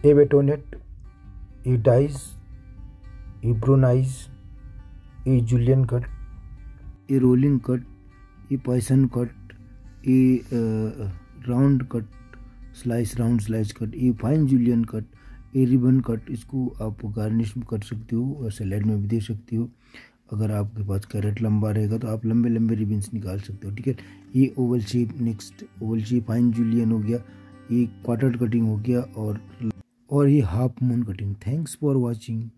He betonet, he dyes, he brownies, he julienne cut, he rolling cut, he poison cut, he round cut, slice round slice cut, he fine julienne cut, he ribbon cut। इसको आप garnish भी कर सकते हो और salad में भी दे सकते हो। अगर आपके पास कैरेट लंबा रहेगा तो आप लंबे लंबे रिबन्स निकाल सकते हो, ठीक है। ये oval shape, next oval shape fine julienne हो गया, ये क्वार्टर कटिंग हो गया और ये half moon cutting. Thanks for watching.